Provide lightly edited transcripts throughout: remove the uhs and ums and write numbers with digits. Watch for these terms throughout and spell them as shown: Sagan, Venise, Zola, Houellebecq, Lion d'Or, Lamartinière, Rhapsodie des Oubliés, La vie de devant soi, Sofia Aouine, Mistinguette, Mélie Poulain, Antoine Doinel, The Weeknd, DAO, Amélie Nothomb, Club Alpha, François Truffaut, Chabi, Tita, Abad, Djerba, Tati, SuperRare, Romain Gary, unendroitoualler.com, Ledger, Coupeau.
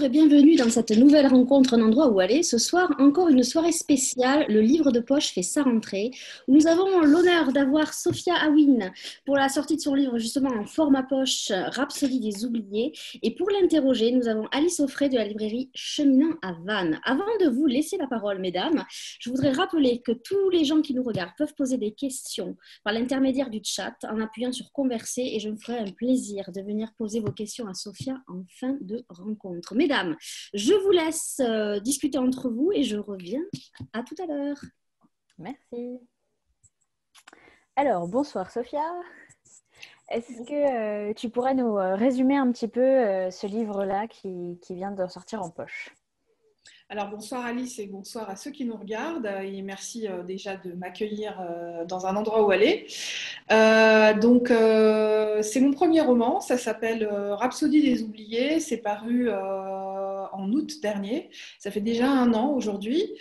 Bonjour et bienvenue dans cette nouvelle rencontre, un endroit où aller. Ce soir, encore une soirée spéciale, le livre de poche fait sa rentrée, où nous avons l'honneur d'avoir Sofia Aouine pour la sortie de son livre justement en format poche, Rhapsodie des Oubliés. Et pour l'interroger, nous avons Alice Auffray de la librairie Cheminant à Vannes. Avant de vous laisser la parole, mesdames, je voudrais rappeler que tous les gens qui nous regardent peuvent poser des questions par l'intermédiaire du chat en appuyant sur converser et je me ferai un plaisir de venir poser vos questions à Sofia en fin de rencontre. Mesdames, je vous laisse discuter entre vous et je reviens à tout à l'heure. Merci. Alors, bonsoir Sofia. Est-ce que tu pourrais nous résumer un petit peu ce livre-là qui vient de sortir en poche? Alors, bonsoir Alice et bonsoir à ceux qui nous regardent et merci déjà de m'accueillir dans un endroit où aller. Donc, c'est mon premier roman, ça s'appelle Rhapsodie des Oubliés, c'est paru en août dernier, ça fait déjà un an aujourd'hui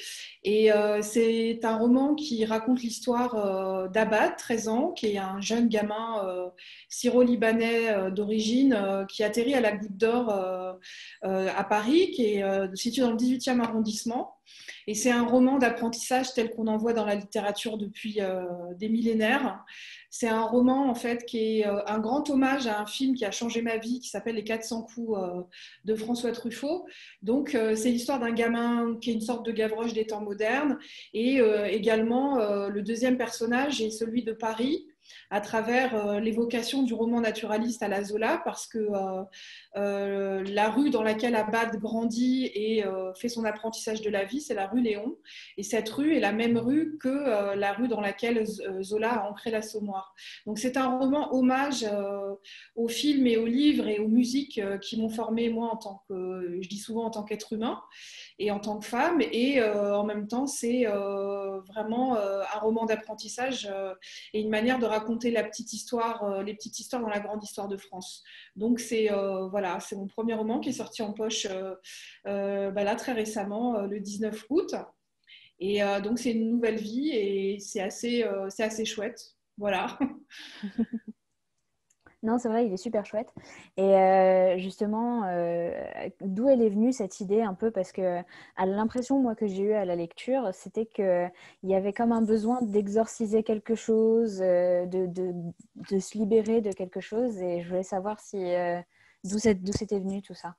et c'est un roman qui raconte l'histoire d'Abad, 13 ans, qui est un jeune gamin syro-libanais d'origine qui atterrit à la Goutte d'Or à Paris, qui est situé dans le 18e arrondissement. Et c'est un roman d'apprentissage tel qu'on en voit dans la littérature depuis des millénaires. C'est un roman en fait qui est un grand hommage à un film qui a changé ma vie, qui s'appelle Les 400 coups de François Truffaut. Donc c'est l'histoire d'un gamin qui est une sorte de Gavroche des temps modernes. Et également le deuxième personnage est celui de Paris, à travers l'évocation du roman naturaliste à la Zola, parce que la rue dans laquelle Abad grandit et fait son apprentissage de la vie, c'est la rue Léon. Et cette rue est la même rue que la rue dans laquelle Zola a ancré l'Assommoir. Donc c'est un roman hommage aux films et aux livres et aux musiques qui m'ont formée, moi, en tant que, je dis souvent en tant qu'être humain et en tant que femme. Et en même temps, c'est vraiment un roman d'apprentissage et une manière de raconter la petite histoire, les petites histoires dans la grande histoire de France. Donc c'est voilà, c'est mon premier roman qui est sorti en poche là, très récemment, le 19 août. Et donc c'est une nouvelle vie et c'est assez chouette. Voilà. Non, c'est vrai, il est super chouette. Et justement, d'où elle est venue cette idée un peu? Parce que à l'impression, moi, que j'ai eue à la lecture, c'était qu'il y avait comme un besoin d'exorciser quelque chose, de se libérer de quelque chose. Et je voulais savoir si, d'où c'était venu tout ça.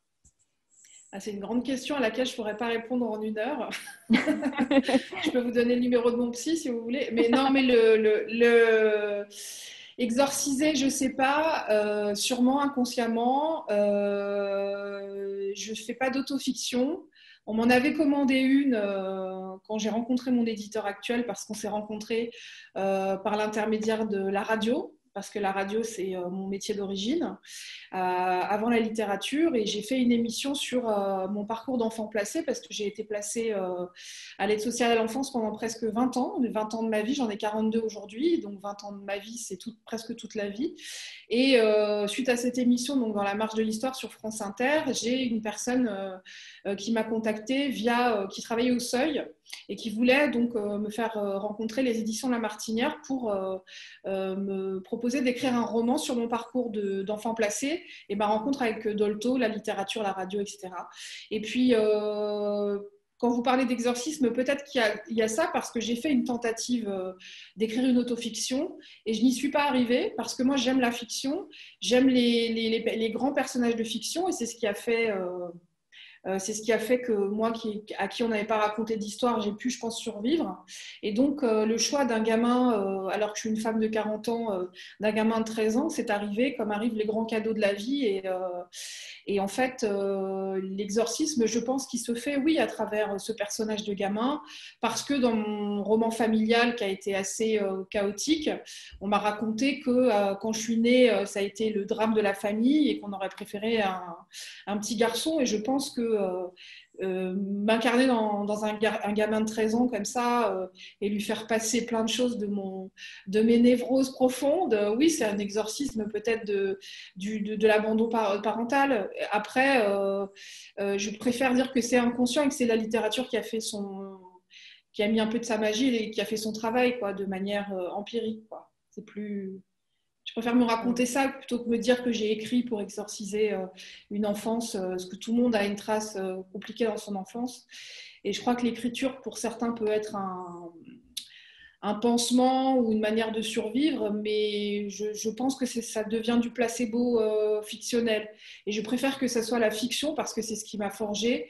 Ah, c'est une grande question à laquelle je ne pourrais pas répondre en une heure. Je peux vous donner le numéro de mon psy si vous voulez. Mais non, mais exorciser, je ne sais pas, sûrement inconsciemment. Je ne fais pas d'autofiction. On m'en avait commandé une quand j'ai rencontré mon éditeur actuel, parce qu'on s'est rencontrés par l'intermédiaire de la radio, parce que la radio, c'est mon métier d'origine, avant la littérature. Et j'ai fait une émission sur mon parcours d'enfant placé, parce que j'ai été placée à l'aide sociale à l'enfance pendant presque 20 ans. 20 ans de ma vie, j'en ai 42 aujourd'hui. Donc 20 ans de ma vie, c'est presque toute la vie. Et suite à cette émission, donc dans la marche de l'histoire sur France Inter, j'ai une personne qui m'a contactée, qui travaillait au Seuil, et qui voulait donc me faire rencontrer les éditions Lamartinière pour me proposer d'écrire un roman sur mon parcours d'enfant placé et ma rencontre avec Dolto, la littérature, la radio, etc. Et puis, quand vous parlez d'exorcisme, peut-être qu'il y a ça, parce que j'ai fait une tentative d'écrire une autofiction et je n'y suis pas arrivée, parce que moi, j'aime la fiction, j'aime les grands personnages de fiction et c'est ce qui a fait... c'est ce qui a fait que moi, à qui on n'avait pas raconté d'histoire, j'ai pu, je pense, survivre. Et donc, le choix d'un gamin, alors que je suis une femme de 40 ans, d'un gamin de 13 ans, c'est arrivé comme arrivent les grands cadeaux de la vie. Et en fait, l'exorcisme, je pense qu'il se fait, oui, à travers ce personnage de gamin, parce que dans mon roman familial, qui a été assez chaotique, on m'a raconté que quand je suis née, ça a été le drame de la famille et qu'on aurait préféré un petit garçon. Et je pense que m'incarner dans un gamin de 13 ans comme ça et lui faire passer plein de choses de mes névroses profondes, oui, c'est un exorcisme peut-être de l'abandon parental. Après, je préfère dire que c'est inconscient et que c'est la littérature qui a mis un peu de sa magie et qui a fait son travail, quoi, de manière empirique, quoi. C'est plus... Je préfère me raconter ça plutôt que me dire que j'ai écrit pour exorciser une enfance, parce que tout le monde a une trace compliquée dans son enfance. Et je crois que l'écriture, pour certains, peut être un pansement ou une manière de survivre, mais je pense que ça devient du placebo fictionnel. Et je préfère que ça soit la fiction, parce que c'est ce qui m'a forgée,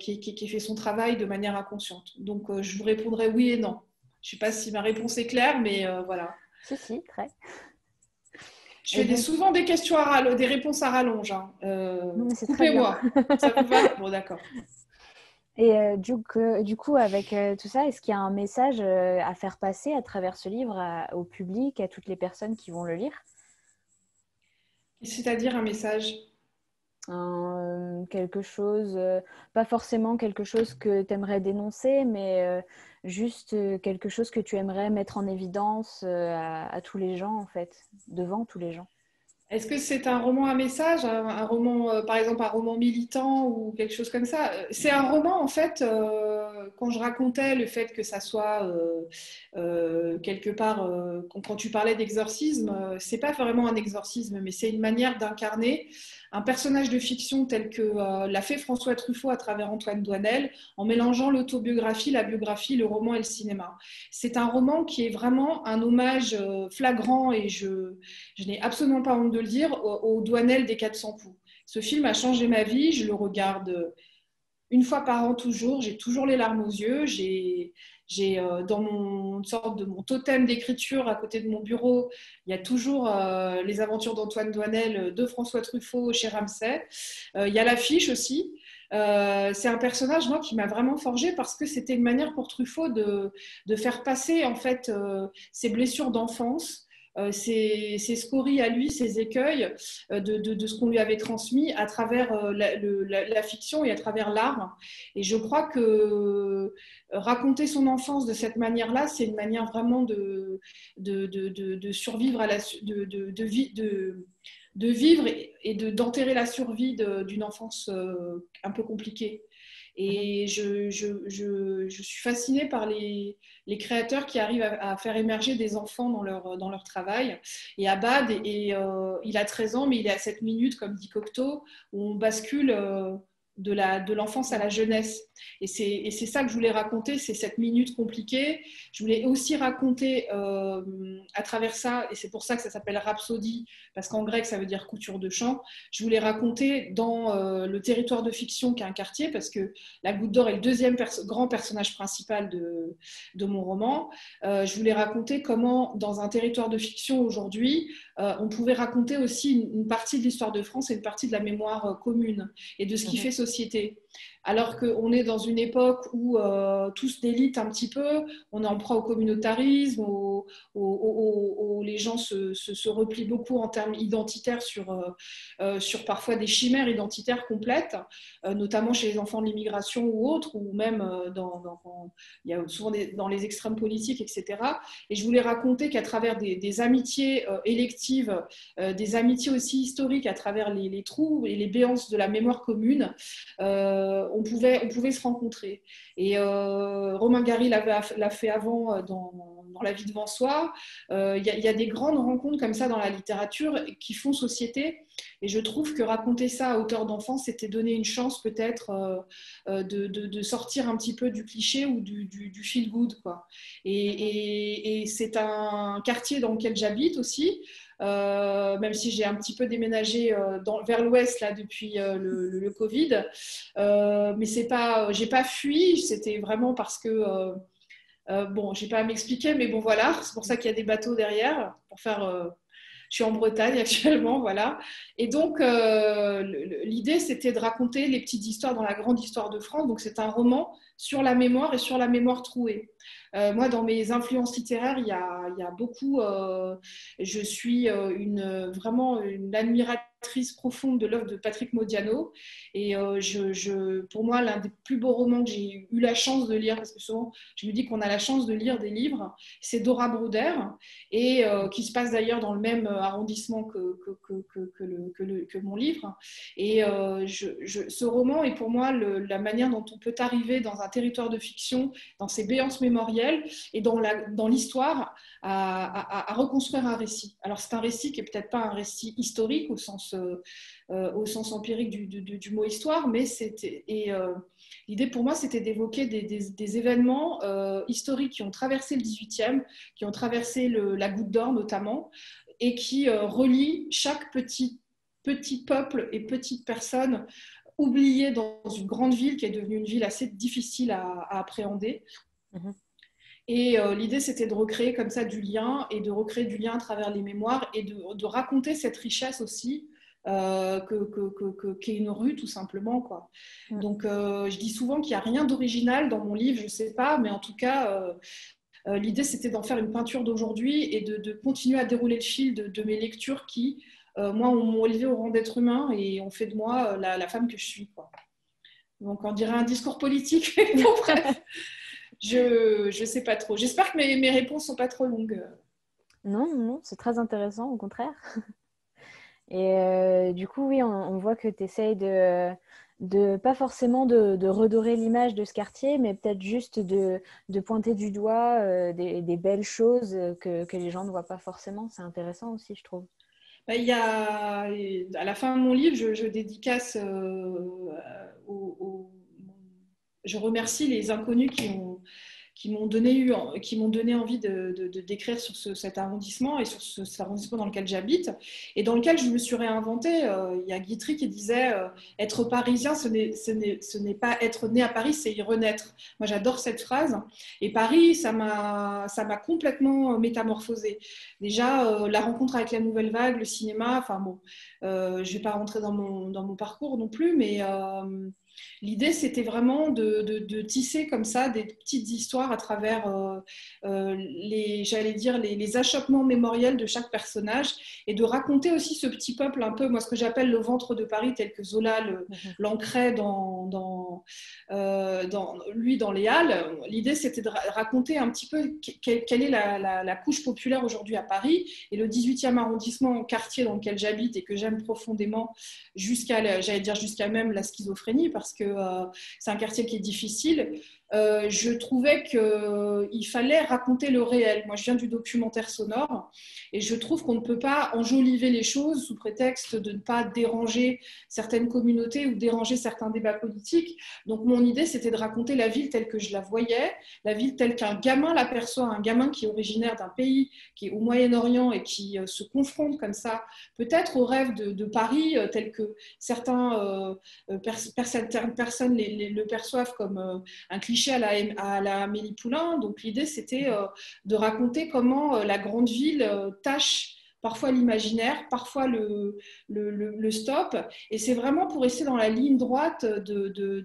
qui fait son travail de manière inconsciente. Donc, je vous répondrai oui et non. Je ne sais pas si ma réponse est claire, mais voilà. Si, si, très. Je fais souvent des questions à rallonge, des réponses à rallonge. Hein. Coupez-moi. Ça vous va? Bon, d'accord. Et du coup, avec tout ça, est-ce qu'il y a un message à faire passer à travers ce livre au public, à toutes les personnes qui vont le lire? C'est-à-dire un message? Quelque chose, pas forcément quelque chose que tu aimerais dénoncer, mais juste quelque chose que tu aimerais mettre en évidence à tous les gens, en fait, devant tous les gens. Est-ce que c'est un roman à message, un roman, par exemple, un roman militant ou quelque chose comme ça? C'est un roman, en fait, quand je racontais le fait que ça soit quelque part, quand tu parlais d'exorcisme, c'est pas vraiment un exorcisme, mais c'est une manière d'incarner un personnage de fiction tel que l'a fait François Truffaut à travers Antoine Doinel, en mélangeant l'autobiographie, la biographie, le roman et le cinéma. C'est un roman qui est vraiment un hommage flagrant, et je n'ai absolument pas honte de le dire, au Doinel des 400 coups. Ce film a changé ma vie, je le regarde une fois par an toujours, j'ai toujours les larmes aux yeux, j'ai dans une sorte de mon totem d'écriture à côté de mon bureau, il y a toujours les aventures d'Antoine Doinel, de François Truffaut chez Ramsay, il y a l'affiche aussi. C'est un personnage, moi, qui m'a vraiment forgée, parce que c'était une manière pour Truffaut de faire passer, en fait, ses blessures d'enfance, ses scories à lui, ses écueils de ce qu'on lui avait transmis à travers la fiction et à travers l'art. Et je crois que raconter son enfance de cette manière-là, c'est une manière vraiment de survivre à la de vivre et d'enterrer la survie d'une enfance un peu compliquée. Et je suis fascinée par les créateurs qui arrivent à faire émerger des enfants dans leur travail. Et Abad, il a 13 ans, mais il est à 7 minutes, comme dit Cocteau, où on bascule de l'enfance à la jeunesse. Et c'est ça que je voulais raconter, c'est cette minute compliquée. Je voulais aussi raconter à travers ça, et c'est pour ça que ça s'appelle Rhapsodie, parce qu'en grec ça veut dire couture de chant. Je voulais raconter dans le territoire de fiction qu'est un quartier, parce que la Goutte d'Or est le deuxième grand personnage principal de mon roman. Je voulais raconter comment, dans un territoire de fiction aujourd'hui, on pouvait raconter aussi une partie de l'histoire de France et une partie de la mémoire commune et de ce qui fait société. Alors qu'on est dans une époque où tout se délite un petit peu, on est en proie au communautarisme, les gens se replient beaucoup en termes identitaires sur parfois des chimères identitaires complètes, notamment chez les enfants de l'immigration ou autres, ou même il y a souvent dans les extrêmes politiques, etc. Et je voulais raconter qu'à travers des amitiés électives, des amitiés aussi historiques, à travers les trous et les béances de la mémoire commune, on pouvait se rencontrer. Et Romain Gary l'a fait avant dans La vie de devant soi. Il y a des grandes rencontres comme ça dans la littérature qui font société. Et je trouve que raconter ça à hauteur d'enfant, c'était donner une chance peut-être de sortir un petit peu du cliché ou du feel good, quoi. Et c'est un quartier dans lequel j'habite aussi. Même si j'ai un petit peu déménagé vers l'ouest là depuis le Covid, mais c'est pas, j'ai pas fui, c'était vraiment parce que bon, j'ai pas à m'expliquer, mais bon voilà, c'est pour ça qu'il y a des bateaux derrière pour faire. Je suis en Bretagne actuellement, voilà. Et donc, l'idée, c'était de raconter les petites histoires dans la grande histoire de France. Donc, c'est un roman sur la mémoire et sur la mémoire trouée. Moi, dans mes influences littéraires, il y a beaucoup... je suis vraiment une admiratrice profonde de l'œuvre de Patrick Modiano. Et pour moi, l'un des plus beaux romans que j'ai eu la chance de lire, parce que souvent, je me dis qu'on a la chance de lire des livres, c'est Dora Bruder, et qui se passe d'ailleurs dans le même arrondissement que mon livre. Et ce roman est pour moi la manière dont on peut arriver dans un territoire de fiction, dans ces béances mémorables, mémoriel et dans l'histoire à reconstruire un récit. Alors c'est un récit qui n'est peut-être pas un récit historique au sens empirique du mot histoire, mais l'idée pour moi c'était d'évoquer des événements historiques qui ont traversé le 18e, qui ont traversé la Goutte d'Or notamment, et qui relient chaque petit peuple et petite personne oubliée dans une grande ville qui est devenue une ville assez difficile à appréhender. Mmh. Et l'idée, c'était de recréer comme ça du lien, et de recréer du lien à travers les mémoires, et de raconter cette richesse aussi qu'est une rue, tout simplement, quoi. Mmh. Donc, je dis souvent qu'il n'y a rien d'original dans mon livre, je ne sais pas, mais en tout cas... l'idée, c'était d'en faire une peinture d'aujourd'hui et de continuer à dérouler le fil de mes lectures qui, moi, m'ont élevée au rang d'être humain et ont fait de moi la femme que je suis, quoi. Donc, on dirait un discours politique. Bon, bref, je sais pas trop. J'espère que mes réponses sont pas trop longues. Non, non, c'est très intéressant, au contraire. Et du coup, oui, on voit que tu essayes pas forcément de redorer l'image de ce quartier, mais peut-être juste de pointer du doigt des belles choses que les gens ne voient pas forcément. C'est intéressant aussi, je trouve. Il y a, à la fin de mon livre, je dédicace je remercie les inconnus qui m'ont donné envie d'écrire sur cet arrondissement et sur cet arrondissement dans lequel j'habite et dans lequel je me suis réinventée. Il y a Guitry qui disait « Être parisien, ce n'est pas être né à Paris, c'est y renaître ». Moi, j'adore cette phrase. Et Paris, ça m'a complètement métamorphosée. Déjà, la rencontre avec la Nouvelle Vague, le cinéma, enfin bon, je ne vais pas rentrer dans mon parcours non plus, mais... l'idée, c'était vraiment de tisser comme ça des petites histoires à travers, les achoppements mémoriels de chaque personnage et de raconter aussi ce petit peuple un peu, moi, ce que j'appelle le ventre de Paris, tel que Zola l'ancrait dans les Halles. L'idée, c'était de raconter un petit peu quelle est la couche populaire aujourd'hui à Paris et le 18e arrondissement, quartier dans lequel j'habite et que j'aime profondément jusqu'à même la schizophrénie, parce que c'est un quartier qui est difficile. Je trouvais qu'il fallait raconter le réel. Moi, je viens du documentaire sonore et je trouve qu'on ne peut pas enjoliver les choses sous prétexte de ne pas déranger certaines communautés ou déranger certains débats politiques. Donc, mon idée, c'était de raconter la ville telle que je la voyais, la ville telle qu'un gamin l'aperçoit, un gamin qui est originaire d'un pays, qui est au Moyen-Orient et qui se confronte comme ça, peut-être au rêve de Paris, tel que certaines personnes le perçoivent comme un cliché à la Mélie Poulain. Donc l'idée, c'était de raconter comment la grande ville tâche parfois l'imaginaire, parfois le stop. Et c'est vraiment pour rester dans la ligne droite de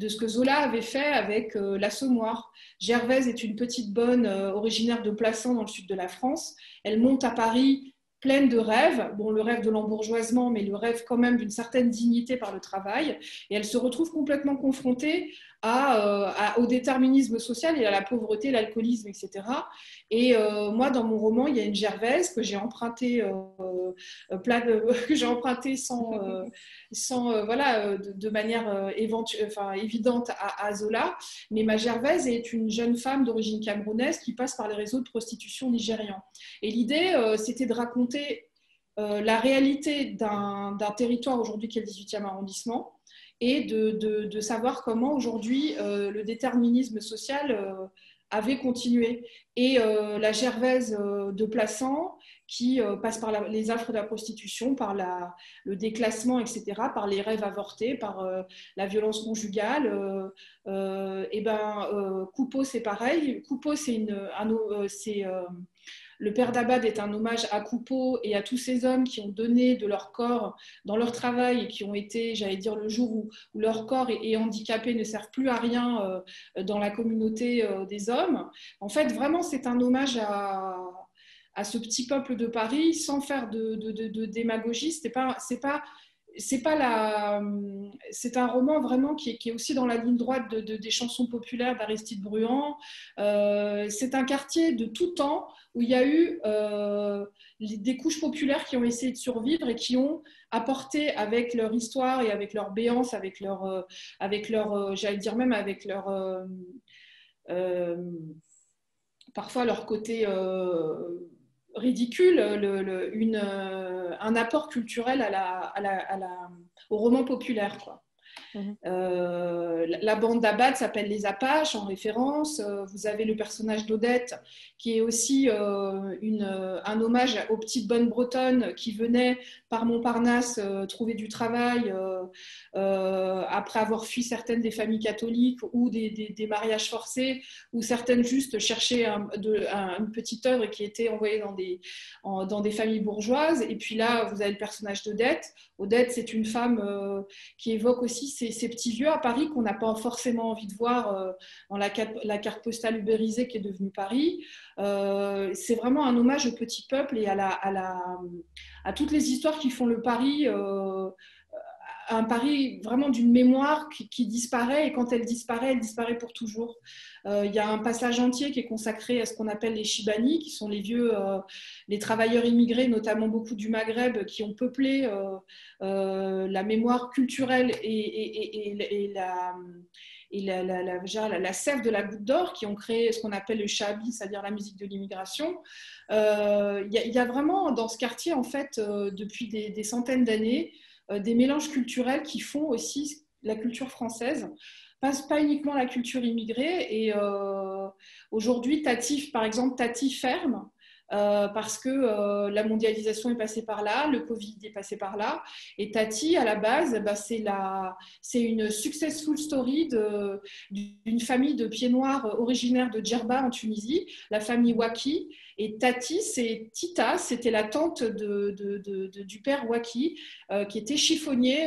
ce que Zola avait fait avec L'Assommoir. Gervaise est une petite bonne originaire de Plassans dans le sud de la France. Elle monte à Paris pleine de rêves, bon, le rêve de l'embourgeoisement, mais le rêve quand même d'une certaine dignité par le travail, et elle se retrouve complètement confrontée au déterminisme social et à la pauvreté, l'alcoolisme, etc. Et moi, dans mon roman, il y a une Gervaise que j'ai empruntée de manière évidente à Zola, mais ma Gervaise est une jeune femme d'origine camerounaise qui passe par les réseaux de prostitution nigérians. Et l'idée, c'était de raconter la réalité d'un territoire aujourd'hui qui est le 18e arrondissement, et de savoir comment aujourd'hui le déterminisme social avait continué. Et la Gervaise de Plassans, qui passe par les affres de la prostitution, par le déclassement, etc., par les rêves avortés, par la violence conjugale. Coupeau, c'est pareil. Coupeau, le père d'Abad est un hommage à Coupeau et à tous ces hommes qui ont donné de leur corps dans leur travail et qui ont été, le jour où leur corps est handicapé, ne servent plus à rien dans la communauté des hommes. En fait, vraiment, c'est un hommage à ce petit peuple de Paris, sans faire de démagogie. C'est un roman vraiment qui est aussi dans la ligne droite des chansons populaires d'Aristide Bruand. C'est un quartier de tout temps où il y a eu des couches populaires qui ont essayé de survivre et qui ont apporté avec leur histoire et avec leur béance, avec leur parfois leur côté ridicule, un apport culturel au roman populaire, quoi. Mmh. La bande d'Abad s'appelle les Apaches en référence. Vous avez le personnage d'Odette qui est aussi un hommage aux petites bonnes bretonnes qui venaient par Montparnasse trouver du travail après avoir fui certaines des familles catholiques ou des mariages forcés, ou certaines juste cherchaient une petite œuvre qui était envoyée dans des familles bourgeoises. Et puis là vous avez le personnage d'Odette. Odette, c'est une femme qui évoque aussi ces petits lieux à Paris qu'on n'a pas forcément envie de voir dans la carte postale ubérisée qui est devenue Paris. C'est vraiment un hommage au petit peuple et à toutes les histoires qui font le Paris, un Paris vraiment d'une mémoire qui disparaît, et quand elle disparaît pour toujours. Il y a un passage entier qui est consacré à ce qu'on appelle les Chibani, qui sont les vieux, les travailleurs immigrés, notamment beaucoup du Maghreb, qui ont peuplé la mémoire culturelle et la sève de la Goutte d'Or, qui ont créé ce qu'on appelle le Chabi, c'est-à-dire la musique de l'immigration. Il y a vraiment dans ce quartier, en fait, depuis des centaines d'années, des mélanges culturels qui font aussi la culture française, pas uniquement la culture immigrée. Et aujourd'hui, Tati ferme, parce que la mondialisation est passée par là, le Covid est passé par là, et Tati, à la base, c'est une successful story d'une famille de pieds noirs originaire de Djerba en Tunisie, la famille Waki. Et Tati, c'est Tita, c'était la tante du père Waki, qui était chiffonnier.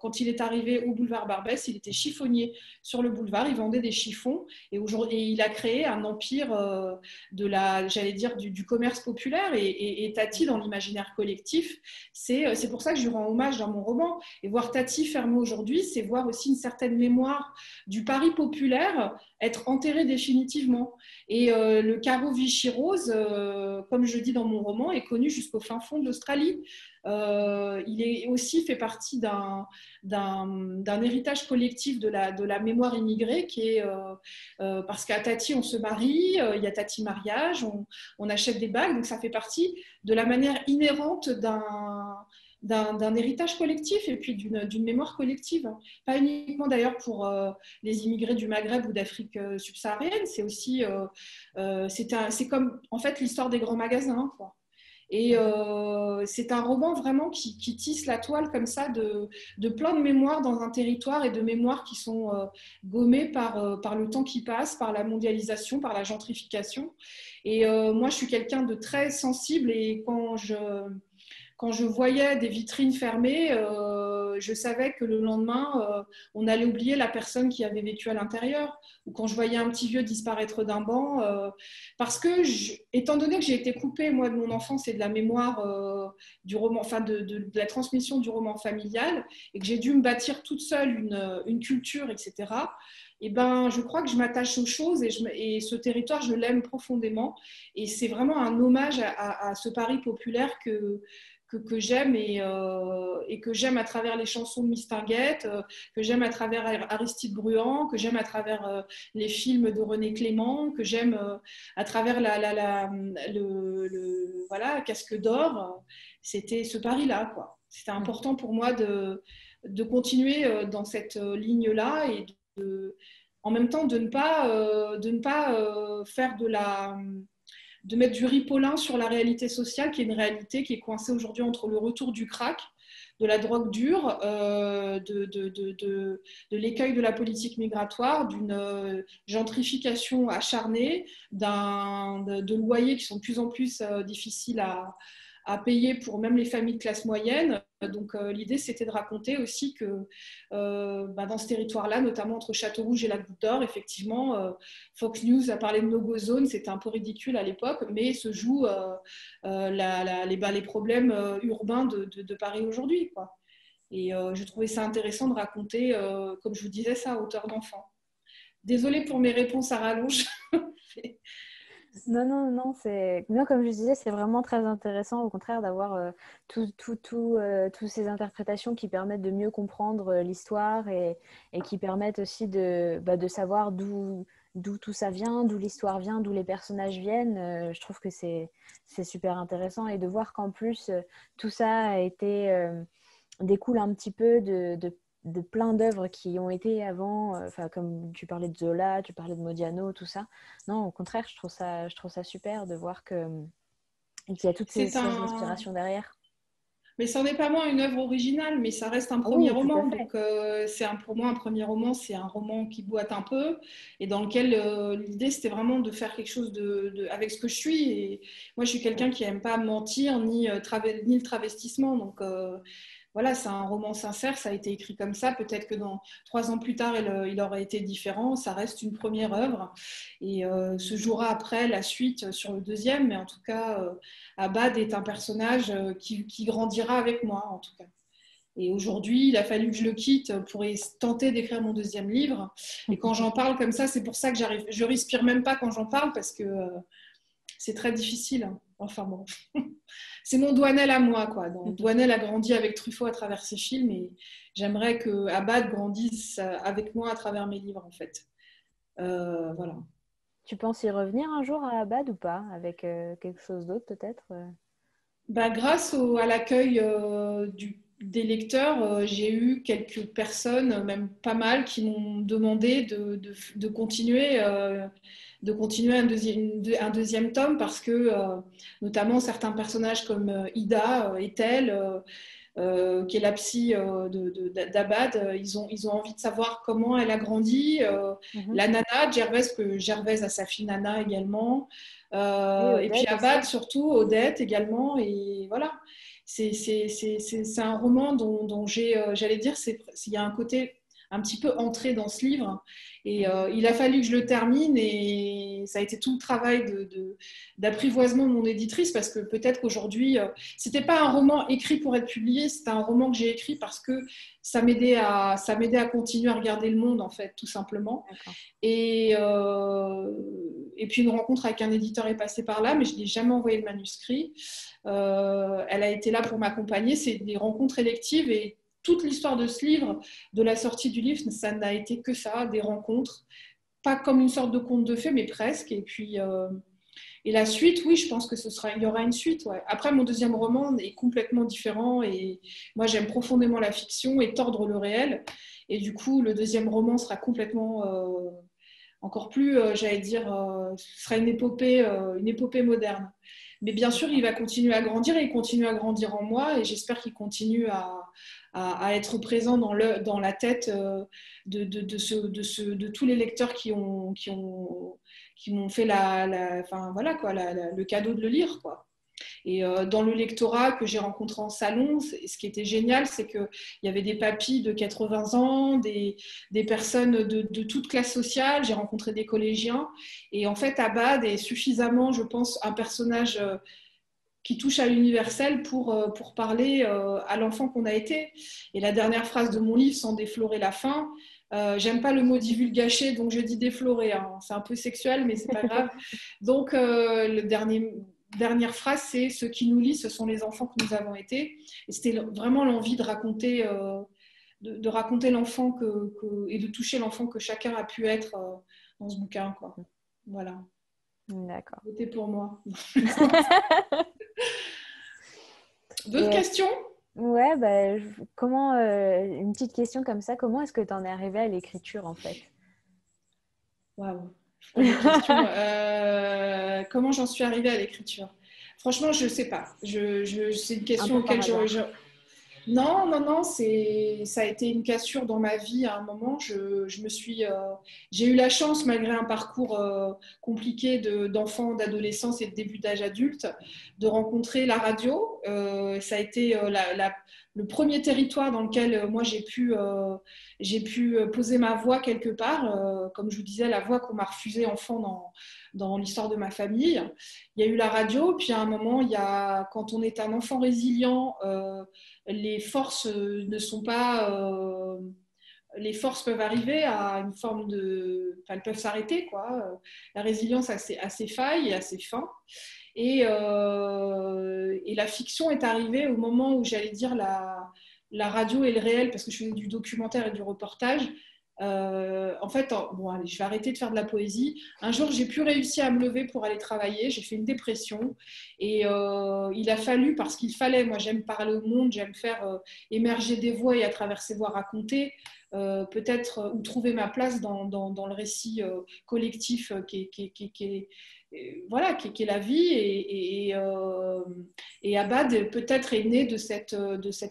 Quand il est arrivé au boulevard Barbès, il était chiffonnier sur le boulevard, il vendait des chiffons, et il a créé un empire du commerce populaire. Et Tati, dans l'imaginaire collectif, c'est pour ça que je lui rends hommage dans mon roman. Et voir Tati fermer aujourd'hui, c'est voir aussi une certaine mémoire du Paris populaire être enterré définitivement. Et le carreau Vichy-Rose, comme je dis dans mon roman, est connu jusqu'au fin fond de l'Australie. Il est aussi fait partie d'un héritage collectif de la mémoire immigrée, qui est parce qu'à Tati on se marie, il y a Tati mariage, on achète des bagues, donc ça fait partie de la manière inhérente d'un héritage collectif et puis d'une mémoire collective. Pas uniquement d'ailleurs pour les immigrés du Maghreb ou d'Afrique subsaharienne, c'est aussi c'est comme en fait l'histoire des grands magasins, quoi. Et c'est un roman vraiment qui tisse la toile comme ça de plein de mémoires dans un territoire, et de mémoires qui sont gommées par le temps qui passe, par la mondialisation, par la gentrification. Et moi je suis quelqu'un de très sensible, et quand je voyais des vitrines fermées, je savais que le lendemain, on allait oublier la personne qui avait vécu à l'intérieur. Ou quand je voyais un petit vieux disparaître d'un banc, parce que, étant donné que j'ai été coupée, moi, de mon enfance et de la mémoire du roman, enfin de la transmission du roman familial, et que j'ai dû me bâtir toute seule une culture, etc., eh ben, je crois que je m'attache aux choses, et ce territoire, je l'aime profondément. Et c'est vraiment un hommage à ce Paris populaire que j'aime, et que j'aime à travers les chansons de Mistinguette, que j'aime à travers Aristide Bruand, que j'aime à travers les films de René Clément, que j'aime à travers Casque d'Or. C'était ce Paris-là, quoi. C'était important pour moi de continuer dans cette ligne-là, et en même temps de ne pas faire de mettre du ripolin sur la réalité sociale, qui est une réalité qui est coincée aujourd'hui entre le retour du crack, de la drogue dure, de l'écueil de la politique migratoire, d'une gentrification acharnée, de loyers qui sont de plus en plus difficiles à payer pour même les familles de classe moyenne. Donc l'idée, c'était de raconter aussi que dans ce territoire-là, notamment entre Châteaurouge et la Goutte d'Or, effectivement, Fox News a parlé de no-go zone, c'était un peu ridicule à l'époque, mais se jouent les problèmes urbains de Paris aujourd'hui, quoi. Et je trouvais ça intéressant de raconter, comme je vous disais, ça à hauteur d'enfant. Désolée pour mes réponses à rallonge. Non, comme je disais, c'est vraiment très intéressant, au contraire, d'avoir toutes ces interprétations qui permettent de mieux comprendre l'histoire, et qui permettent aussi de savoir d'où d'où tout ça vient, d'où l'histoire vient, d'où les personnages viennent. Je trouve que c'est super intéressant. Et de voir qu'en plus, tout ça a été, découle un petit peu de plein d'œuvres qui ont été avant, comme tu parlais de Zola, tu parlais de Modiano, tout ça. Non, au contraire, je trouve ça super de voir qu'il y a toutes ces inspirations derrière. Mais ça n'est pas moins une œuvre originale, mais ça reste un premier roman. Donc, pour moi, un premier roman, c'est un roman qui boite un peu et dans lequel l'idée, c'était vraiment de faire quelque chose avec ce que je suis. Et moi, je suis quelqu'un qui n'aime pas mentir ni le travestissement. Donc, voilà, c'est un roman sincère. Ça a été écrit comme ça. Peut-être que dans 3 ans plus tard, il aurait été différent. Ça reste une première œuvre et se jouera après la suite sur le deuxième. Mais en tout cas, Abad est un personnage qui grandira avec moi, en tout cas. Et aujourd'hui, il a fallu que je le quitte pour tenter d'écrire mon deuxième livre. Et quand j'en parle comme ça, c'est pour ça que je respire même pas quand j'en parle parce que c'est très difficile. Enfin bon, c'est mon Doinel à moi, quoi. Donc, Doinel a grandi avec Truffaut à travers ses films et j'aimerais que Abad grandisse avec moi à travers mes livres, en fait. Voilà. Tu penses y revenir un jour à Abad ou pas, avec quelque chose d'autre peut-être? Grâce à l'accueil des lecteurs, j'ai eu quelques personnes, même pas mal, qui m'ont demandé de continuer. De continuer un deuxième tome parce que notamment certains personnages comme Ida, Ethel, qui est la psy d'Abad, ils ont envie de savoir comment elle a grandi. La nana, Gervaise, que Gervaise a sa fille Nana également. Et puis Abad surtout, Odette également. Et voilà, c'est un roman dont j'allais dire, il y a un côté un petit peu entré dans ce livre et il a fallu que je le termine et ça a été tout le travail d'apprivoisement de mon éditrice parce que peut-être qu'aujourd'hui c'était pas un roman écrit pour être publié, c'était un roman que j'ai écrit parce que ça m'aidait à continuer à regarder le monde en fait, tout simplement. Et puis une rencontre avec un éditeur est passée par là, mais je n'ai jamais envoyé le manuscrit. Elle a été là pour m'accompagner, c'est des rencontres électives et toute l'histoire de ce livre, de la sortie du livre, ça n'a été que ça, des rencontres, pas comme une sorte de conte de fées, mais presque. Et puis, et la suite, oui, je pense que il y aura une suite. Ouais. Après, mon deuxième roman est complètement différent et moi, j'aime profondément la fiction et tordre le réel. Et du coup, le deuxième roman sera complètement, encore plus, j'allais dire, sera une épopée moderne. Mais bien sûr, il va continuer à grandir et il continue à grandir en moi et j'espère qu'il continue à être présent dans la tête de tous les lecteurs qui m'ont fait le cadeau de le lire, quoi. Et dans le lectorat que j'ai rencontré en salon, ce qui était génial, c'est qu'il y avait des papis de 80 ans, des personnes de toute classe sociale, j'ai rencontré des collégiens. Et en fait, Abad est suffisamment, je pense, un personnage qui touche à l'universel pour parler à l'enfant qu'on a été. Et la dernière phrase de mon livre, sans déflorer la fin, j'aime pas le mot divulgacher, donc je dis déflorer. Hein. C'est un peu sexuel, mais c'est pas grave. Donc, dernière phrase, c'est « Ce qui nous lie, ce sont les enfants que nous avons été ». Et c'était vraiment l'envie de raconter, l'enfant et de toucher l'enfant que chacun a pu être dans ce bouquin, quoi. Voilà. D'accord. C'était pour moi. D'autres questions ? Ouais, comment, une petite question comme ça, comment est-ce que tu en es arrivée à l'écriture, en fait ? Waouh. Comment j'en suis arrivée à l'écriture? Franchement, je ne sais pas. C'est une question auquel je... Non, ça a été une cassure dans ma vie à un moment. J'ai eu la chance, malgré un parcours compliqué d'enfant, d'adolescence et de début d'âge adulte, de rencontrer la radio. Ça a été le premier territoire dans lequel moi j'ai pu poser ma voix quelque part. Comme je vous disais, la voix qu'on m'a refusée enfant dans l'histoire de ma famille. Il y a eu la radio, puis à un moment, quand on est un enfant résilient, les forces ne sont pas... les forces peuvent arriver à une forme de... Enfin, elles peuvent s'arrêter, quoi. La résilience a ses failles et a ses fins. Et la fiction est arrivée au moment où, j'allais dire, la radio et le réel, parce que je faisais du documentaire et du reportage, En fait, bon, allez, je vais arrêter de faire de la poésie. Un jour, j'ai plus réussi à me lever pour aller travailler. J'ai fait une dépression et il a fallu, parce qu'il fallait, moi j'aime parler au monde, j'aime faire émerger des voix et à travers ces voix raconter, peut-être, ou trouver ma place dans le récit collectif qui est la vie et Abad peut-être est né de cette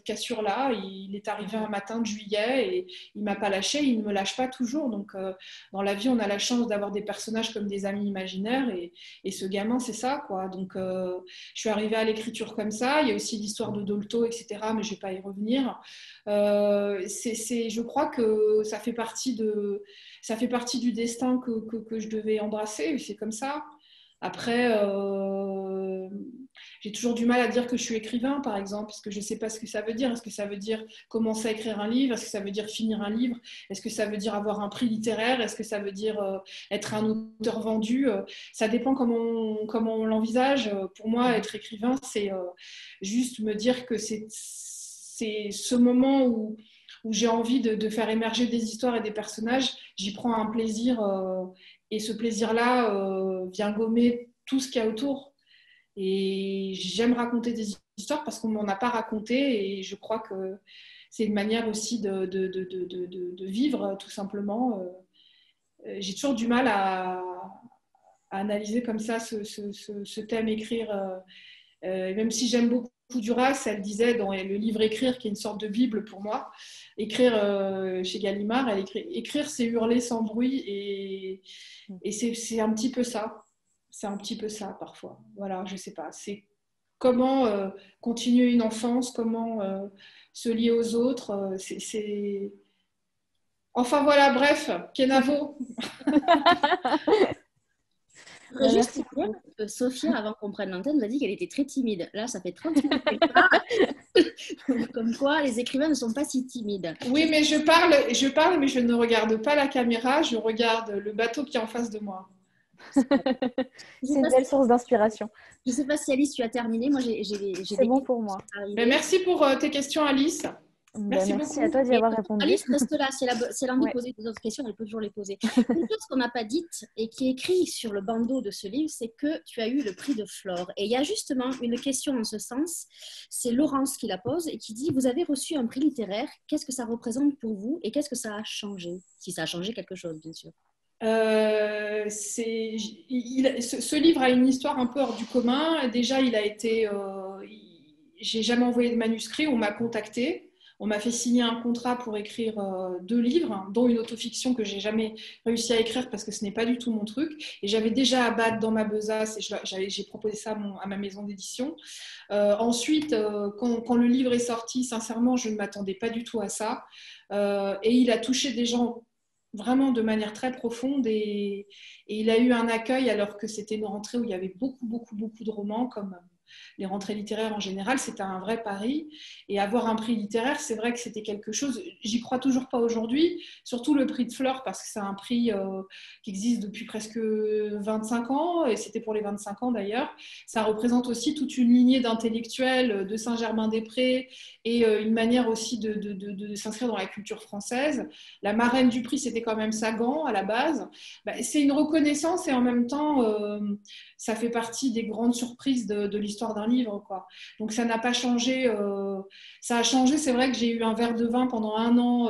cassure-là. Il est arrivé un matin de juillet et il ne m'a pas lâché, il ne me lâche pas toujours. Donc dans la vie, on a la chance d'avoir des personnages comme des amis imaginaires et ce gamin, c'est ça, quoi. Donc je suis arrivée à l'écriture comme ça. Il y a aussi l'histoire de Dolto, etc. Mais je ne vais pas y revenir. Je crois que ça fait partie du destin que je devais embrasser. C'est comme ça. Après, j'ai toujours du mal à dire que je suis écrivain, par exemple, parce que je ne sais pas ce que ça veut dire. Est-ce que ça veut dire commencer à écrire un livre? Est-ce que ça veut dire finir un livre? Est-ce que ça veut dire avoir un prix littéraire? Est-ce que ça veut dire être un auteur vendu? Ça dépend comment on l'envisage. Pour moi, être écrivain, c'est juste me dire que c'est ce moment où j'ai envie de faire émerger des histoires et des personnages. J'y prends un plaisir... Et ce plaisir-là vient gommer tout ce qu'il y a autour. Et j'aime raconter des histoires parce qu'on ne m'en a pas raconté. Et je crois que c'est une manière aussi de vivre, tout simplement. J'ai toujours du mal à analyser comme ça ce thème écrire. Même si j'aime beaucoup Duras, elle disait dans le livre Écrire, qui est une sorte de Bible pour moi, écrire chez Gallimard, elle écrit, écrire c'est hurler sans bruit et c'est un petit peu ça, c'est un petit peu ça parfois. Voilà, je sais pas, c'est comment continuer une enfance, comment se lier aux autres, c'est... Enfin voilà, bref, Kenavo. Juste, Sofia, avant qu'on prenne l'antenne, nous a dit qu'elle était très timide. Là, ça fait 30 minutes que comme quoi, les écrivains ne sont pas si timides. Oui, mais je parle, mais je ne regarde pas la caméra, je regarde le bateau qui est en face de moi. C'est une belle source d'inspiration. Je ne sais pas si Alice, tu as terminé. Moi, c'est bon pour moi. Mais merci pour tes questions, Alice. Merci à toi d'y avoir répondu. Alice reste là, si elle a envie de poser des autres questions, elle peut toujours les poser. Une chose qu'on n'a pas dite et qui est écrite sur le bandeau de ce livre, c'est que tu as eu le prix de Flore. Et il y a justement une question en ce sens, c'est Laurence qui la pose et qui dit « Vous avez reçu un prix littéraire, qu'est-ce que ça représente pour vous et qu'est-ce que ça a changé ?» Si ça a changé quelque chose, bien sûr. Ce livre a une histoire un peu hors du commun. Déjà, il a été... J'ai jamais envoyé de manuscrit, on m'a contactée. On m'a fait signer un contrat pour écrire 2 livres, dont une autofiction que j'ai jamais réussi à écrire parce que ce n'est pas du tout mon truc. Et j'avais déjà Abad dans ma besace et j'ai proposé ça à ma maison d'édition. Ensuite, quand le livre est sorti, sincèrement, je ne m'attendais pas du tout à ça. Et il a touché des gens vraiment de manière très profonde et il a eu un accueil alors que c'était une rentrée où il y avait beaucoup, beaucoup, beaucoup de romans comme... Les rentrées littéraires en général, c'était un vrai pari. Et avoir un prix littéraire, c'est vrai que c'était quelque chose, j'y crois toujours pas aujourd'hui, surtout le prix de Flore, parce que c'est un prix qui existe depuis presque 25 ans, et c'était pour les 25 ans d'ailleurs. Ça représente aussi toute une lignée d'intellectuels de Saint-Germain-des-Prés et une manière aussi de s'inscrire dans la culture française. La marraine du prix, c'était quand même Sagan à la base. Bah, c'est une reconnaissance et en même temps, ça fait partie des grandes surprises de l'histoire d'un livre, quoi. Donc ça n'a pas changé, ça a changé, c'est vrai que j'ai eu un verre de vin pendant un an,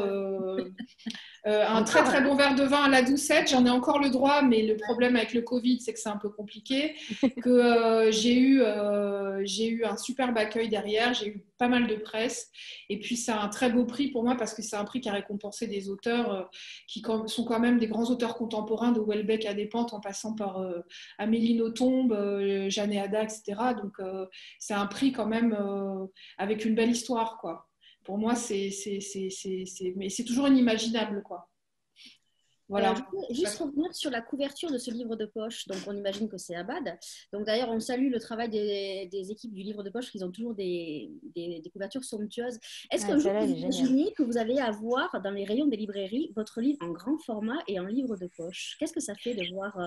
un très très bon verre de vin à la Doucette, j'en ai encore le droit, mais le problème avec le Covid c'est que c'est un peu compliqué, que j'ai eu un superbe accueil derrière, j'ai eu pas mal de presse et puis c'est un très beau prix pour moi parce que c'est un prix qui a récompensé des auteurs qui sont quand même des grands auteurs contemporains de Houellebecq à Despentes en passant par Amélie Nothomb, Jeanne Ada, etc. Donc c'est un prix quand même avec une belle histoire, quoi. Pour moi, mais c'est toujours inimaginable, quoi. Voilà. Alors, je voulais juste revenir sur la couverture de ce livre de poche. Donc, on imagine que c'est Abad. Donc, d'ailleurs, on salue le travail des équipes du livre de poche, qui ont toujours des couvertures somptueuses. Est-ce que vous imaginez que vous allez avoir dans les rayons des librairies votre livre en grand format et en livre de poche? Qu'est-ce que ça fait de voir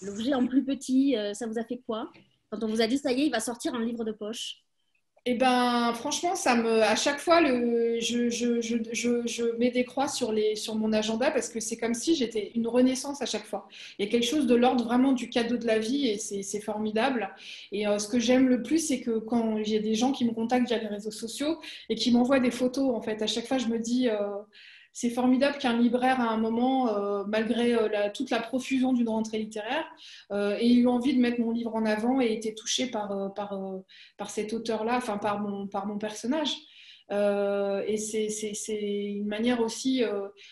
l'objet en plus petit? Ça vous a fait quoi quand on vous a dit ça y est, il va sortir en livre de poche? Eh ben, franchement, ça me, à chaque fois, je mets des croix sur mon agenda parce que c'est comme si j'étais une renaissance à chaque fois. Il y a quelque chose de l'ordre vraiment du cadeau de la vie et c'est formidable. Et ce que j'aime le plus, c'est que quand il y a des gens qui me contactent via les réseaux sociaux et qui m'envoient des photos, en fait, à chaque fois, je me dis... c'est formidable qu'un libraire, à un moment, malgré toute la profusion d'une rentrée littéraire, ait eu envie de mettre mon livre en avant et été touché par cet auteur-là, enfin par mon personnage. Et c'est une manière aussi,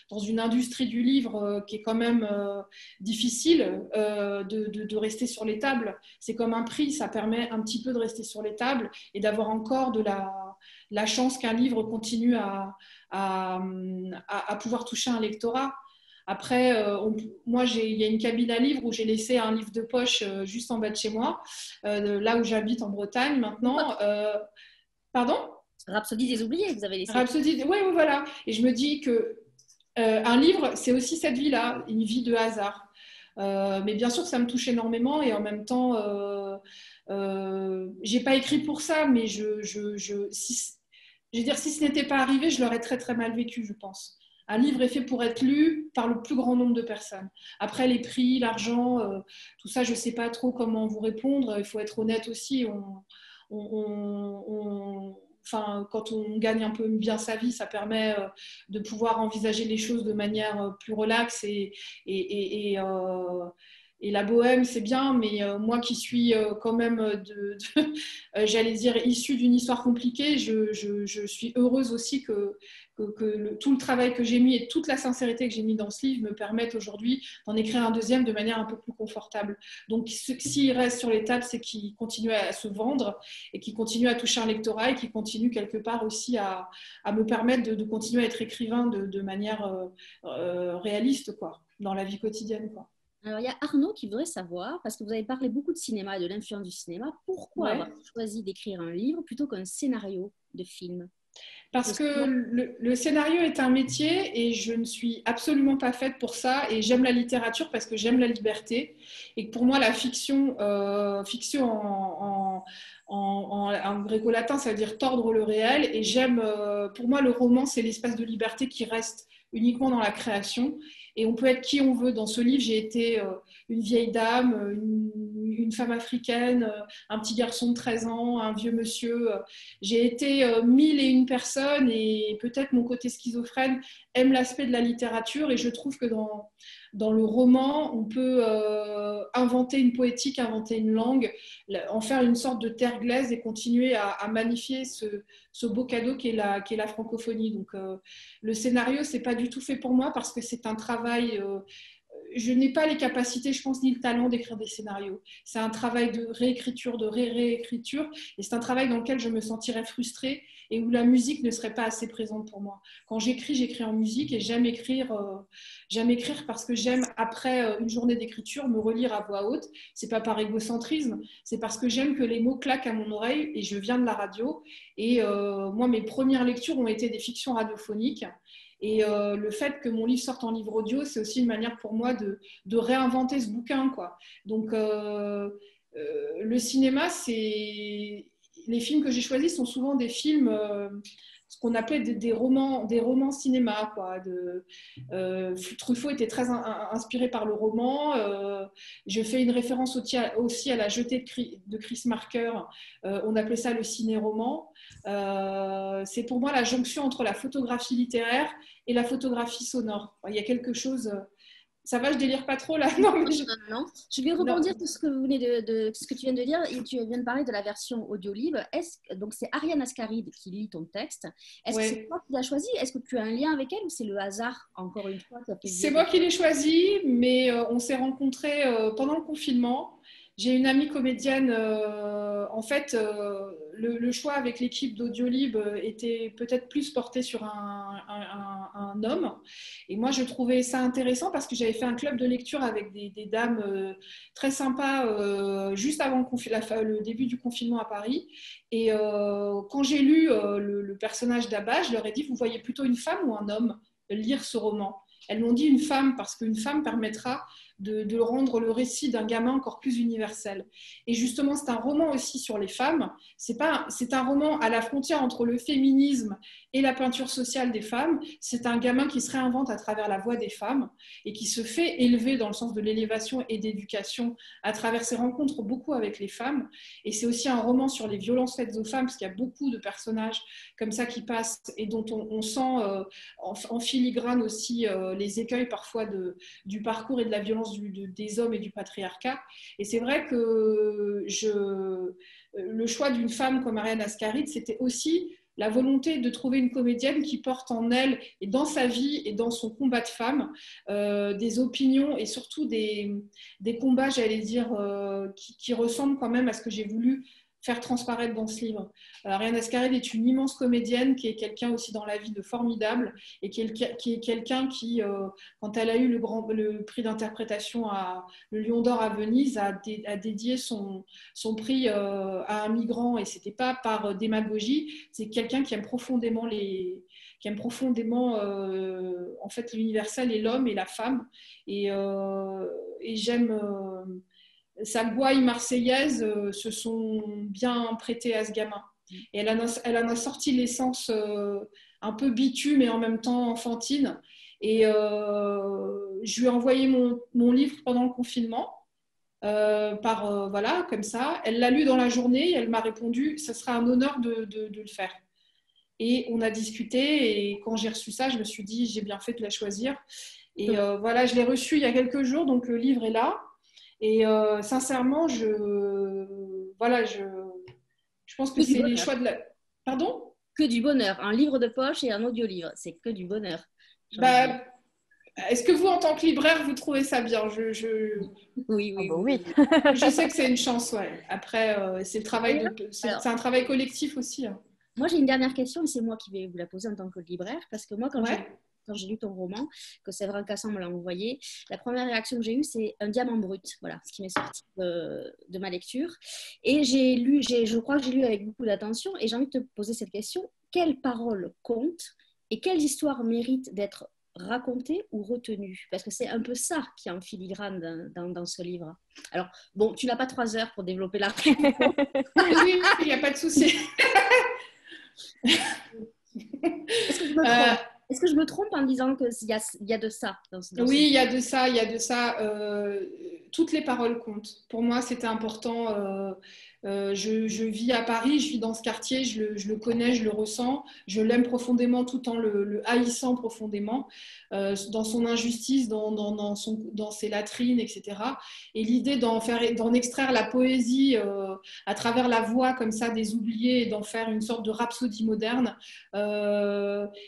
dans une industrie du livre qui est quand même difficile, de rester sur les tables. C'est comme un prix, ça permet un petit peu de rester sur les tables et d'avoir encore de la chance qu'un livre continue à pouvoir toucher un lectorat. Après, moi, il y a une cabine à livres où j'ai laissé un livre de poche juste en bas de chez moi, là où j'habite en Bretagne maintenant. Pardon ? Rhapsodie des Oubliés, vous avez laissé. Rhapsodie, oui, voilà. Et je me dis que un livre, c'est aussi cette vie-là, une vie de hasard. Mais bien sûr, ça me touche énormément et en même temps, j'ai pas écrit pour ça, mais je veux dire, si ce n'était pas arrivé, je l'aurais très très mal vécu, je pense. Un livre est fait pour être lu par le plus grand nombre de personnes. Après, les prix, l'argent, tout ça, je sais pas trop comment vous répondre. Il faut être honnête aussi. Enfin, quand on gagne un peu bien sa vie, ça permet de pouvoir envisager les choses de manière plus relaxe et la bohème, c'est bien, mais moi qui suis quand même, j'allais dire, issue d'une histoire compliquée, je suis heureuse aussi que tout le travail que j'ai mis et toute la sincérité que j'ai mis dans ce livre me permettent aujourd'hui d'en écrire un deuxième de manière un peu plus confortable. Donc, s'il reste sur les tables, c'est qu'il continue à se vendre et qu'il continue à toucher un lectorat et qu'il continue quelque part aussi à me permettre de continuer à être écrivain de manière réaliste, quoi, dans la vie quotidienne, quoi. Alors, il y a Arnaud qui voudrait savoir, parce que vous avez parlé beaucoup de cinéma et de l'influence du cinéma, pourquoi avoir choisi d'écrire un livre plutôt qu'un scénario de film ? Parce que le scénario est un métier et je ne suis absolument pas faite pour ça, et j'aime la littérature parce que j'aime la liberté et que pour moi la fiction, en gréco-latin ça veut dire tordre le réel, et j'aime, pour moi le roman c'est l'espace de liberté qui reste uniquement dans la création. Et on peut être qui on veut. Dans ce livre, j'ai été une vieille dame, une femme africaine, un petit garçon de 13 ans, un vieux monsieur. J'ai été mille et une personnes, et peut-être mon côté schizophrène aime l'aspect de la littérature, et je trouve que dans le roman, on peut inventer une poétique, inventer une langue, en faire une sorte de terre glaise et continuer à magnifier ce beau cadeau qu'est la francophonie. Donc le scénario, c'est pas du tout fait pour moi parce que c'est un travail... je n'ai pas les capacités, je pense, ni le talent d'écrire des scénarios. C'est un travail de réécriture, de réécriture, et c'est un travail dans lequel je me sentirais frustrée et où la musique ne serait pas assez présente pour moi. Quand j'écris en musique, et j'aime écrire parce que j'aime, après une journée d'écriture, me relire à voix haute. C'est pas par égocentrisme, c'est parce que j'aime que les mots claquent à mon oreille, et je viens de la radio. Et moi, mes premières lectures ont été des fictions radiophoniques. Et le fait que mon livre sorte en livre audio, c'est aussi une manière pour moi de réinventer ce bouquin, quoi. Donc, le cinéma, c'est... Les films que j'ai choisis sont souvent des films... ce qu'on appelait des romans cinéma, quoi. Truffaut était très inspiré par le roman. Je fais une référence aussi à la jetée de Chris Marker. On appelait ça le ciné-roman. C'est pour moi la jonction entre la photographie littéraire et la photographie sonore. Il y a quelque chose... Ça va, je délire pas trop là? Non, mais non. Je vais rebondir sur ce que tu viens de dire. Et tu viens de parler de la version audio-libre. Donc c'est Ariane Ascaride qui lit ton texte. Est-ce que c'est toi qui l'as choisi? Est-ce que tu as un lien avec elle ou c'est le hasard? Encore une fois, c'est moi qui l'ai choisi, mais on s'est rencontrés pendant le confinement. J'ai une amie comédienne. En fait, le choix avec l'équipe d'Audiolib était peut-être plus porté sur un homme. Et moi, je trouvais ça intéressant parce que j'avais fait un club de lecture avec des dames très sympas juste avant le début du confinement à Paris. Et quand j'ai lu le personnage d'Abba, je leur ai dit « Vous voyez plutôt une femme ou un homme lire ce roman ?» Elles m'ont dit une femme parce qu'une femme permettra de rendre le récit d'un gamin encore plus universel. Et justement, c'est un roman aussi sur les femmes. C'est un roman à la frontière entre le féminisme et la peinture sociale des femmes. C'est un gamin qui se réinvente à travers la voix des femmes et qui se fait élever dans le sens de l'élévation et d'éducation à travers ses rencontres beaucoup avec les femmes. Et c'est aussi un roman sur les violences faites aux femmes, parce qu'il y a beaucoup de personnages comme ça qui passent et dont on sent en filigrane aussi les écueils parfois du parcours et de la violence des hommes et du patriarcat. Et c'est vrai que le choix d'une femme comme Ariane Ascaride, c'était aussi la volonté de trouver une comédienne qui porte en elle et dans sa vie et dans son combat de femme des opinions et surtout des combats, j'allais dire, qui ressemblent quand même à ce que j'ai voulu faire transparaître dans ce livre. Ariane Ascaride est une immense comédienne qui est quelqu'un aussi dans la vie de formidable et qui est quelqu'un qui, quand elle a eu le prix d'interprétation à le Lion d'Or à Venise, a dédié son prix à un migrant, et c'était pas par démagogie. C'est quelqu'un qui aime profondément en fait l'universel et l'homme et la femme. Et j'aime sa gouaille marseillaise se sont bien prêtées à ce gamin. Et elle en a sorti l'essence un peu bitume et en même temps enfantine. Et je lui ai envoyé mon livre pendant le confinement, voilà, comme ça. Elle l'a lu dans la journée et elle m'a répondu « ça sera un honneur de le faire ». Et on a discuté, et quand j'ai reçu ça, je me suis dit « j'ai bien fait de la choisir ». Et voilà, je l'ai reçu il y a quelques jours, donc le livre est là. Et sincèrement, je pense que c'est les choix de la... Pardon ? Que du bonheur. Un livre de poche et un audio-livre, c'est que du bonheur. Bah, est-ce que vous, en tant que libraire, vous trouvez ça bien ? Oui, oui, oui. Je sais que c'est une chance, ouais. Après, c'est un travail collectif aussi. Hein. Moi, j'ai une dernière question, et c'est moi qui vais vous la poser en tant que libraire, parce que moi, quand j'ai lu ton roman, que Séverin Cassan me l'a envoyé, la première réaction que j'ai eue, c'est un diamant brut, voilà, ce qui m'est sorti de ma lecture. Et j'ai lu, je crois que j'ai lu avec beaucoup d'attention, et j'ai envie de te poser cette question. Quelles paroles comptent et quelles histoires méritent d'être racontées ou retenues? Parce que c'est un peu ça qui est en filigrane dans ce livre. Alors, bon, tu n'as pas 3 heures pour développer la réponse. Oui, il n'y a pas de souci. Est-ce que je me trompe? Est-ce que je me trompe en disant qu'il y a de ça dans ce... Oui, il y a de ça, il y a de ça. Toutes les paroles comptent. Pour moi, c'était important. Je vis à Paris, je vis dans ce quartier, je le connais, je le ressens, je l'aime profondément tout en le haïssant profondément, dans son injustice, dans ses latrines, etc. Et l'idée d'en extraire la poésie à travers la voix comme ça des oubliés et d'en faire une sorte de rhapsodie moderne,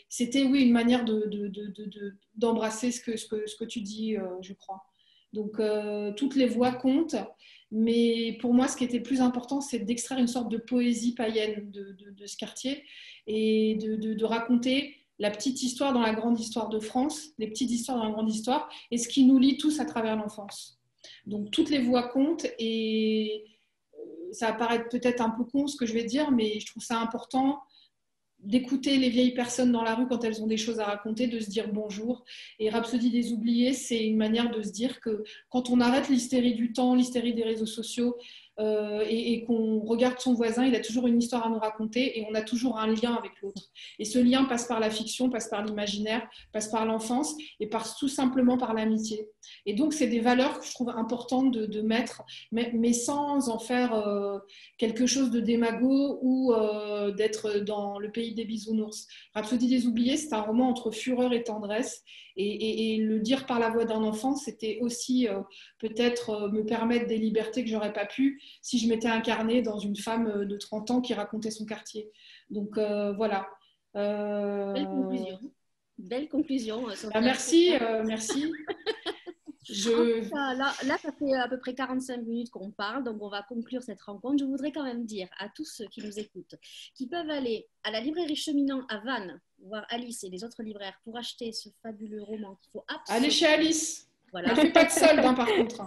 c'était, oui, une manière d'embrasser ce que tu dis, je crois. Donc, toutes les voix comptent, mais pour moi, ce qui était plus important, c'est d'extraire une sorte de poésie païenne de ce quartier et de raconter la petite histoire dans la grande histoire de France, les petites histoires dans la grande histoire, et ce qui nous lie tous à travers l'enfance. Donc, toutes les voix comptent, et ça va paraître peut-être un peu con ce que je vais dire, mais je trouve ça important d'écouter les vieilles personnes dans la rue quand elles ont des choses à raconter, de se dire bonjour. Et Rhapsodie des Oubliés, c'est une manière de se dire que quand on arrête l'hystérie du temps, l'hystérie des réseaux sociaux, et qu'on regarde son voisin, il a toujours une histoire à nous raconter et on a toujours un lien avec l'autre. Et ce lien passe par la fiction, passe par l'imaginaire, passe par l'enfance et passe tout simplement par l'amitié. Et donc, c'est des valeurs que je trouve importantes de mettre, mais sans en faire quelque chose de démago ou d'être dans le pays des bisounours. Rhapsodie des Oubliés, c'est un roman entre fureur et tendresse. Et le dire par la voix d'un enfant, c'était aussi peut-être me permettre des libertés que j'aurais pas pu si je m'étais incarnée dans une femme de 30 ans qui racontait son quartier. Donc voilà. Belle conclusion. Belle conclusion. Bah, merci. Là, ça fait à peu près 45 minutes qu'on parle, donc on va conclure cette rencontre. Je voudrais quand même dire à tous ceux qui nous écoutent qu'ils peuvent aller à la librairie Cheminant à Vannes, voir Alice et les autres libraires pour acheter ce fabuleux roman qu'il faut absolument... Allez chez Alice. Voilà. Je ne fais pas de solde, hein, par contre.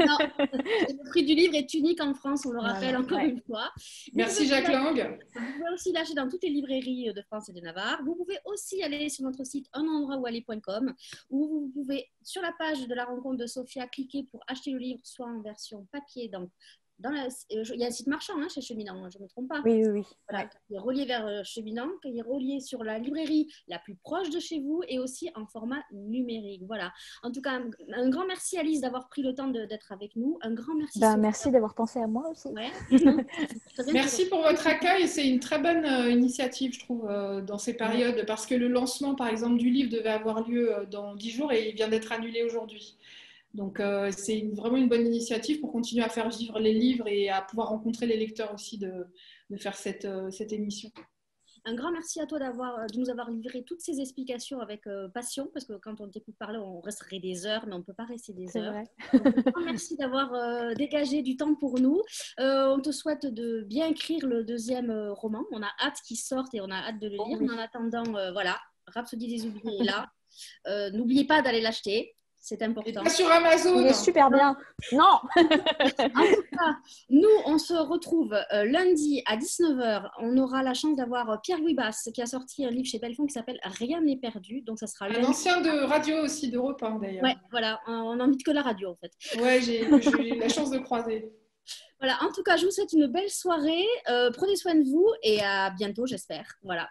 Non, le prix du livre est unique en France, on le rappelle encore une fois. Merci Jacques Lang. Vous pouvez aussi l'acheter dans toutes les librairies de France et de Navarre. Vous pouvez aussi aller sur notre site unendroitoualler.com où vous pouvez, sur la page de la rencontre de Sofia, cliquer pour acheter le livre, soit en version papier, donc il y a un site marchand hein, chez Cheminant, je ne me trompe pas. Oui, oui. Voilà, qui est relié vers Cheminant, qui est relié sur la librairie la plus proche de chez vous et aussi en format numérique. Voilà. En tout cas, un grand merci Alice d'avoir pris le temps d'être avec nous. Un grand merci. Ben, merci d'avoir pensé à moi aussi. Ouais. Merci pour votre accueil. C'est une très bonne initiative, je trouve, dans ces périodes parce que le lancement, par exemple, du livre devait avoir lieu dans 10 jours et il vient d'être annulé aujourd'hui. Donc, c'est vraiment une bonne initiative pour continuer à faire vivre les livres et à pouvoir rencontrer les lecteurs aussi de faire cette émission. Un grand merci à toi de nous avoir livré toutes ces explications avec passion, parce que quand on t'écoute parler, on resterait des heures, mais on ne peut pas rester des heures. Merci d'avoir dégagé du temps pour nous. On te souhaite de bien écrire le deuxième roman. On a hâte qu'il sorte et on a hâte de le lire. Oui. En attendant, voilà, Rhapsodie des Oubliés est là. N'oubliez pas d'aller l'acheter. C'est important. Pas sur Amazon. Il est super bien. Non. En tout cas, nous, on se retrouve lundi à 19h. On aura la chance d'avoir Pierre-Louis Basse qui a sorti un livre chez Belfond qui s'appelle Rien n'est perdu. Donc, ça sera un ancien de radio aussi, d'Europe 1 d'ailleurs. Ouais, voilà. On n'invite que la radio en fait. Ouais, j'ai eu la chance de croiser. Voilà. En tout cas, je vous souhaite une belle soirée. Prenez soin de vous et à bientôt, j'espère. Voilà.